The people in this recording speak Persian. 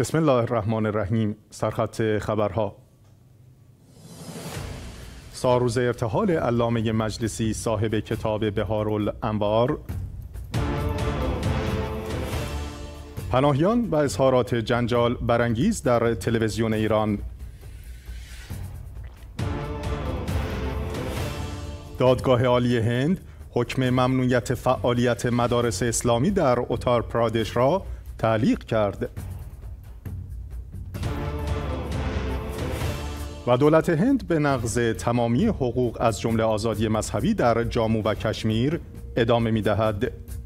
بسم الله الرحمن الرحیم. سرخط خبرها: ساروز ارتحال علامه مجلسی صاحب کتاب بحارالانوار، پناهیان و اظهارات جنجال برانگیز در تلویزیون ایران، دادگاه عالی هند حکم ممنوعیت فعالیت مدارس اسلامی در اوتار پرادش را تعلیق کرد و دولت هند به نقض تمامی حقوق از جمله آزادی مذهبی در جامو و کشمیر ادامه می‌دهد.